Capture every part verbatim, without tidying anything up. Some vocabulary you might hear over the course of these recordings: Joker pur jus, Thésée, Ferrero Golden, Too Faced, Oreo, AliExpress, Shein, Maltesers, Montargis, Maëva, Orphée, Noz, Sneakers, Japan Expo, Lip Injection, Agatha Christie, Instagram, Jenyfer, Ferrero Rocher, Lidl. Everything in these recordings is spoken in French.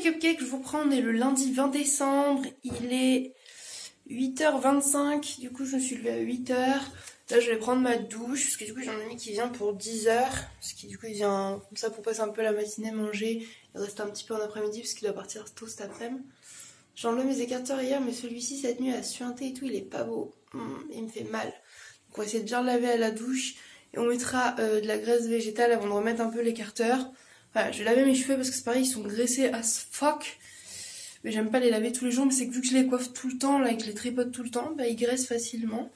premier cupcake que je vous prends, on est le lundi vingt décembre, il est huit heures vingt-cinq, du coup je me suis levée à huit heures, là je vais prendre ma douche, parce que du coup j'ai un ami qui vient pour dix heures, parce que du coup il vient comme ça pour passer un peu la matinée, manger, et rester un petit peu en après-midi, parce qu'il doit partir tôt cet après-midi. J'ai enlevé mes écarteurs hier, mais celui-ci cette nuit a suinté et tout, il est pas beau, mmh, il me fait mal. Donc on va essayer de bien le laver à la douche, et on mettra euh, de la graisse végétale avant de remettre un peu l'écarteur. Voilà, je vais laver mes cheveux parce que c'est pareil, ils sont graissés as fuck. Mais j'aime pas les laver tous les jours, mais c'est que vu que je les coiffe tout le temps, là, et que je les tripote tout le temps, bah ils graissent facilement.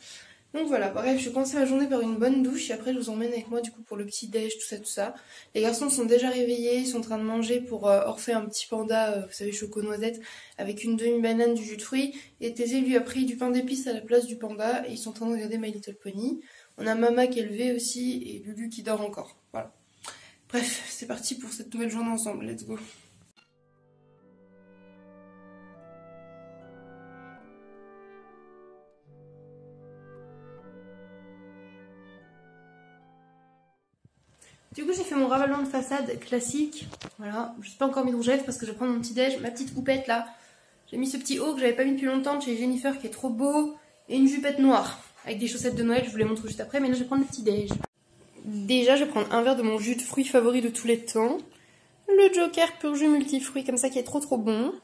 Donc voilà, bref, je commence ma journée par une bonne douche, et après je vous emmène avec moi du coup pour le petit déj, tout ça, tout ça. Les garçons sont déjà réveillés, ils sont en train de manger pour euh, Orphée, un petit panda, euh, vous savez, choco-noisette, avec une demi-banane, du jus de fruits. Et Thésée lui a pris du pain d'épices à la place du panda, et ils sont en train de regarder My Little Pony. On a Mama qui est levée aussi, et Lulu qui dort encore, voilà. Bref, c'est parti pour cette nouvelle journée ensemble, let's go. Du coup j'ai fait mon ravalement de façade classique, voilà, je n'ai pas encore mis de rouge à lèvres parce que je vais prendre mon petit déj, ma petite houppette là. J'ai mis ce petit haut que j'avais pas mis depuis longtemps de chez Jennifer qui est trop beau, et une jupette noire avec des chaussettes de Noël, je vous les montre juste après, mais là je vais prendre le petit déj. Déjà je vais prendre un verre de mon jus de fruits favori de tous les temps, le Joker pur jus multifruits comme ça qui est trop trop bon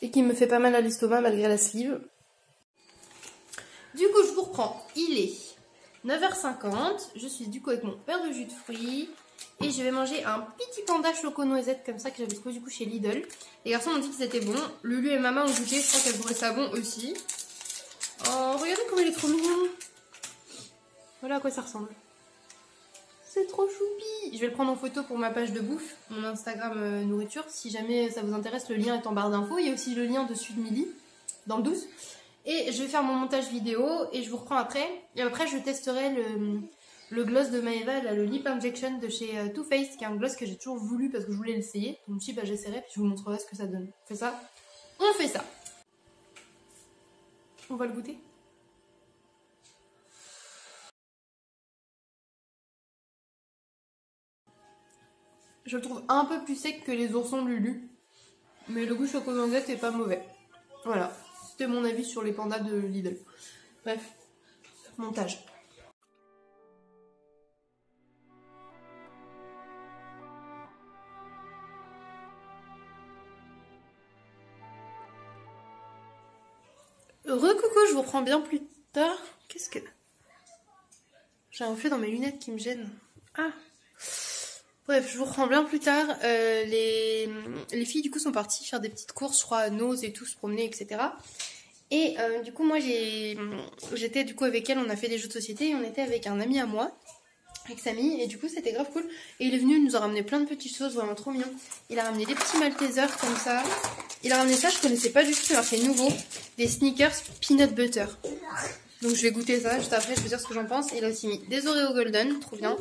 et qui me fait pas mal à l'estomac malgré la sleeve. Du coup je vous reprends, il est neuf heures cinquante, je suis du coup avec mon verre de jus de fruits et je vais manger un petit panda choco-noisette comme ça que j'avais trouvé du coup chez Lidl. Les garçons m'ont dit qu'ils étaient bons, Lulu et Maman ont goûté, je crois qu'elles trouvaient ça bon aussi. Oh regardez comme il est trop mignon, voilà à quoi ça ressemble. C'est trop choupi. Je vais le prendre en photo pour ma page de bouffe, mon Instagram euh, nourriture. Si jamais ça vous intéresse, le lien est en barre d'infos. Il y a aussi le lien dessus de midi, dans le douze. Et je vais faire mon montage vidéo et je vous reprends après. Et après, je testerai le, le gloss de Maeva, là, le Lip Injection de chez euh, Too Faced, qui est un gloss que j'ai toujours voulu parce que je voulais l'essayer. Donc si, bah, j'essaierai puis je vous montrerai ce que ça donne. On fait ça. On fait ça. On va le goûter. Je le trouve un peu plus sec que les oursons de Lulu, mais le goût choco-noisette est pas mauvais. Voilà, c'était mon avis sur les pandas de Lidl. Bref, montage. Re-coucou, je vous reprends bien plus tard. Qu'est-ce que... J'ai un reflet dans mes lunettes qui me gêne. Ah! Bref, je vous reprends bien plus tard. Euh, les, les filles, du coup, sont parties faire des petites courses, je crois, à Noz et tout, se promener, et cetera. Et euh, du coup, moi, j'étais du coup avec elles, on a fait des jeux de société et on était avec un ami à moi, avec Samy, et du coup, c'était grave cool. Et il est venu, il nous a ramené plein de petites choses, vraiment trop mignon. Il a ramené des petits Maltesers comme ça. Il a ramené ça, je connaissais pas du tout, alors c'est nouveau, des Sneakers peanut butter. Donc, je vais goûter ça juste après, je vais dire ce que j'en pense. Il a aussi mis des Oreos Golden, trop bien.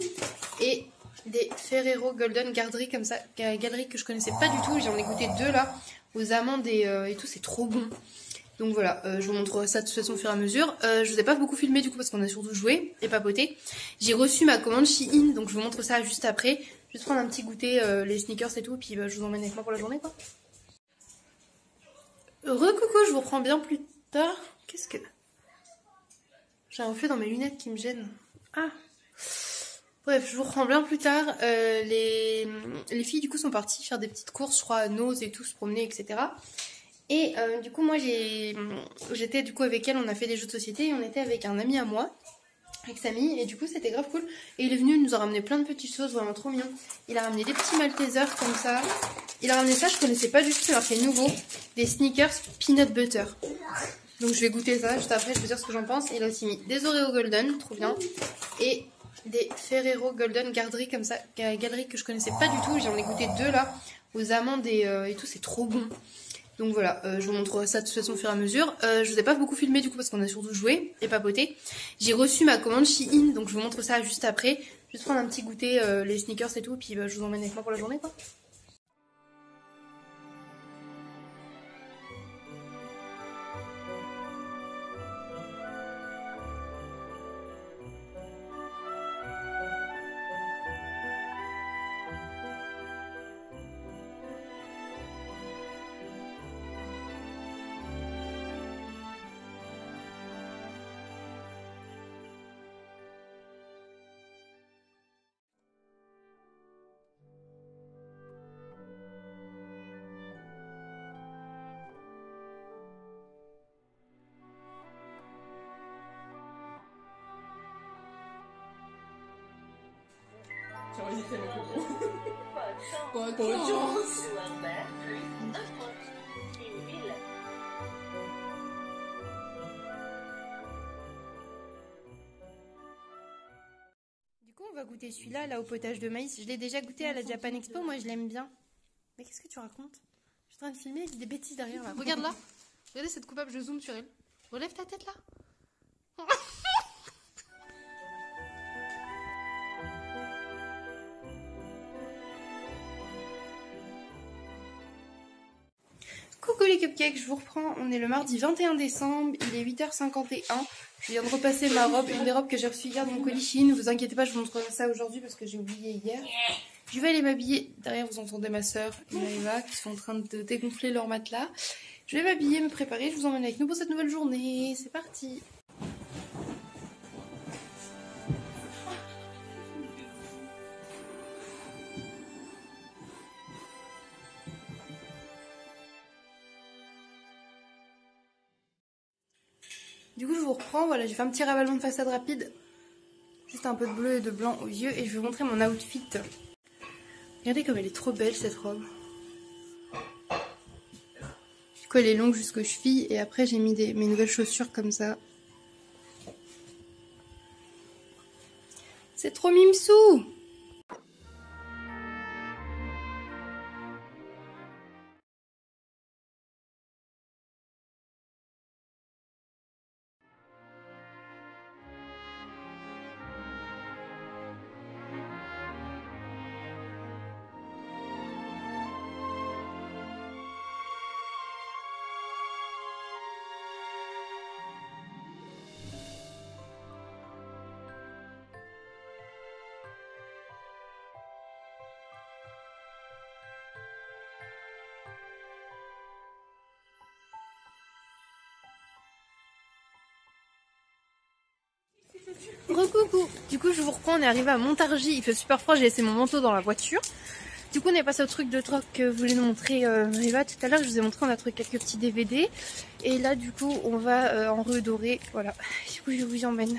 Et des Ferrero Golden garderie comme ça, galerie que je connaissais pas du tout, j'en ai goûté deux là, aux amandes et, euh, et tout, c'est trop bon. Donc voilà, euh, je vous montrerai ça de toute façon au fur et à mesure. Euh, je vous ai pas beaucoup filmé du coup parce qu'on a surtout joué et papoté. J'ai reçu ma commande Shein, donc je vous montre ça juste après. Je vais prendre un petit goûter, euh, les Sneakers et tout, et puis bah, je vous emmène avec moi pour la journée quoi. Re-coucou, je vous reprends bien plus tard. Qu'est-ce que... J'ai un reflet dans mes lunettes qui me gêne. Ah! Bref, je vous reprends bien plus tard. Euh, les... les filles, du coup, sont parties faire des petites courses, je crois, à Noz et tout, se promener, et cetera. Et euh, du coup, moi, j'étais du coup avec elles, on a fait des jeux de société et on était avec un ami à moi, avec Samy, et du coup, c'était grave cool. Et il est venu, il nous a ramené plein de petites choses, vraiment trop mignon. Il a ramené des petits Maltesers comme ça. Il a ramené ça, je connaissais pas du tout, alors c'est nouveau, des Sneakers peanut butter. Donc, je vais goûter ça juste après, je vais vous dire ce que j'en pense. Il a aussi mis des Oreos Golden, trop bien. Et des Ferrero Golden garderie comme ça, galerie que je connaissais pas du tout, j'en ai goûté deux là, aux amandes et, euh, et tout, c'est trop bon. Donc voilà, euh, je vous montrerai ça de toute façon au fur et à mesure. Euh, je vous ai pas beaucoup filmé du coup parce qu'on a surtout joué et papoté. J'ai reçu ma commande Shein, donc je vous montre ça juste après. Je vais prendre un petit goûter, euh, les Sneakers et tout, et puis bah, je vous emmène avec moi pour la journée quoi. Bonne chance. Du coup on va goûter celui-là là au potage de maïs. Je l'ai déjà goûté à la Japan Expo, moi je l'aime bien. Mais qu'est-ce que tu racontes? Je suis en train de filmer, il y a des bêtises derrière là. Regarde là. Regardez cette coupable, je zoome sur elle. Relève ta tête là. Coucou les cupcakes, je vous reprends, on est le mardi vingt et un décembre, il est huit heures cinquante et un, je viens de repasser ma robe, une des robes que j'ai reçue hier de mon colis Shein, ne vous inquiétez pas, je vous montrerai ça aujourd'hui parce que j'ai oublié hier. Je vais aller m'habiller, derrière vous entendez ma soeur et Maëva qui sont en train de dégonfler leur matelas. Je vais m'habiller, me préparer, je vous emmène avec nous pour cette nouvelle journée, c'est parti. Du coup je vous reprends, voilà j'ai fait un petit ravalement de façade rapide, juste un peu de bleu et de blanc aux yeux et je vais vous montrer mon outfit. Regardez comme elle est trop belle cette robe. Du coup elle est longue jusqu'aux chevilles et après j'ai mis des, mes nouvelles chaussures comme ça. C'est trop mimsou! Recoucou. Du coup je vous reprends, on est arrivé à Montargis, il fait super froid, j'ai laissé mon manteau dans la voiture. Du coup on est passé au truc de troc que vous voulez nous montrer euh, Riva tout à l'heure, je vous ai montré, on a trouvé quelques petits D V D. Et là du coup on va euh, en redorer, voilà, du coup je vous emmène.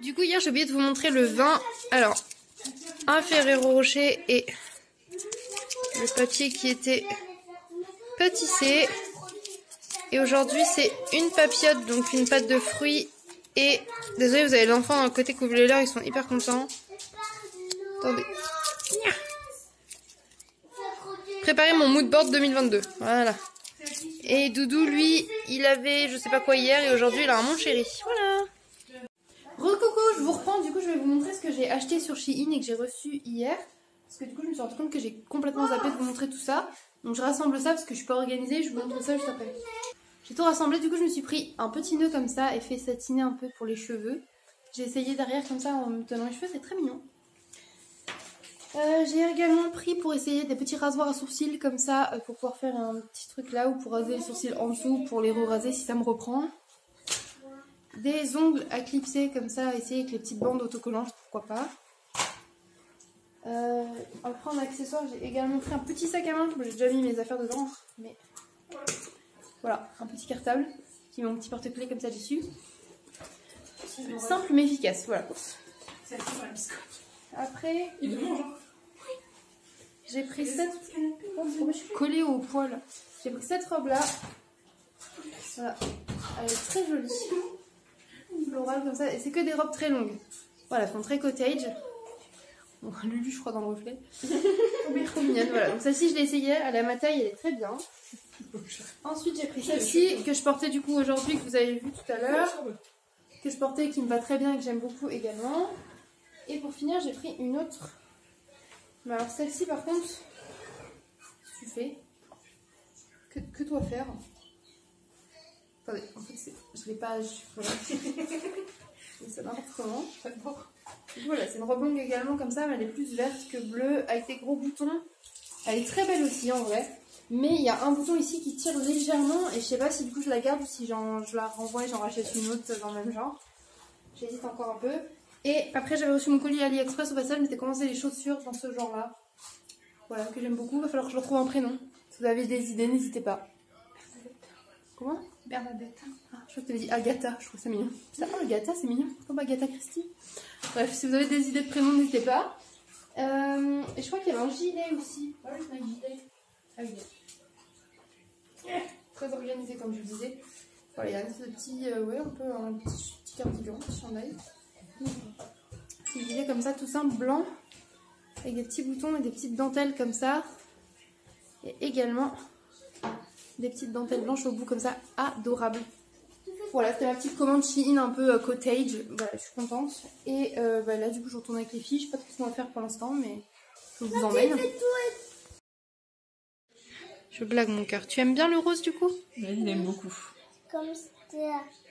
Du coup hier j'ai oublié de vous montrer le vin, alors un Ferrero Rocher et le papier qui était pâtissé et aujourd'hui c'est une papillote, donc une pâte de fruits et désolé vous avez l'enfant à côté que vous voulez leur, ils sont hyper contents. Attendez, préparer mon mood board deux mille vingt-deux, voilà. Et Doudou lui il avait je sais pas quoi hier et aujourd'hui il a un mon chéri, voilà. Re-coucou, je vous reprends, du coup je vais vous montrer ce que j'ai acheté sur Shein et que j'ai reçu hier. Parce que du coup je me suis rendu compte que j'ai complètement zappé de vous montrer tout ça. Donc je rassemble ça parce que je suis pas organisée, je vous montre ça juste après. J'ai tout rassemblé, du coup je me suis pris un petit nœud comme ça et fait satiner un peu pour les cheveux. J'ai essayé derrière comme ça en me tenant les cheveux, c'est très mignon. Euh, j'ai également pris pour essayer des petits rasoirs à sourcils comme ça euh, pour pouvoir faire un petit truc là ou pour raser les sourcils en dessous pour les re-raser si ça me reprend. Des ongles à clipser comme ça, à essayer avec les petites bandes autocollantes, pourquoi pas. Euh, après en accessoire, j'ai également pris un petit sac à main, j'ai déjà mis mes affaires dedans, mais voilà, un petit cartable qui met mon petit porte-clés comme ça dessus. Simple mais efficace, voilà. C'est assez sur la biscotte. Après, j'ai pris cette... Oh, je suis collée au poil. J'ai pris cette robe là. Voilà. Elle est très jolie. Florale comme ça. Et c'est que des robes très longues. Voilà, elles sont très cottage. Bon, Lulu, je crois, dans le reflet. Trop mignonne. Voilà. Donc celle-ci, je l'ai essayée. Elle est à ma taille, elle est très bien. Ensuite, j'ai pris celle-ci que je portais du coup aujourd'hui, que vous avez vu tout à l'heure. Que je portais, qui me va très bien et que j'aime beaucoup également. Et pour finir, j'ai pris une autre. Mais alors celle-ci, par contre, tu fais que, que toi faire. Attendez, en fait, je l'ai pas... Voilà. Ça n'importe comment. Voilà, c'est une robe longue également comme ça, mais elle est plus verte que bleue, avec des gros boutons. Elle est très belle aussi, en vrai. Mais il y a un bouton ici qui tire légèrement, et je sais pas si du coup je la garde ou si je la renvoie et j'en rachète une autre dans le même genre. J'hésite encore un peu. Et après, j'avais reçu mon colis AliExpress au passage, mais j'ai commencé les chaussures dans ce genre-là. Voilà, que j'aime beaucoup. Il va falloir que je leur trouve un prénom. Si vous avez des idées, n'hésitez pas. Bernadette. Comment? Bernadette. Ah, je crois que tu avais dit Agatha, je trouve ça mignon. Ça, oh, Agatha, c'est mignon. Comme Agatha Christie. Bref, si vous avez des idées de prénoms, n'hésitez pas. Euh, et je crois qu'il y avait un gilet aussi. Ah oui, un gilet. Ah oui. Très organisé, comme je vous disais. Voilà, il y a un petit, euh, ouais, un peu un petit, petit cardigan, petit chandail. Petit gilet comme ça, tout simple, blanc, avec des petits boutons et des petites dentelles comme ça, et également des petites dentelles blanches au bout comme ça, adorable. Voilà, c'était ma petite commande Shein un peu cottage, voilà, je suis contente. Et euh, bah, là du coup je retourne avec les filles, je sais pas trop ce qu'on va faire pour l'instant, mais je vous emmène. Je blague mon cœur, tu aimes bien le rose du coup? Oui, il aime beaucoup. Comme ça.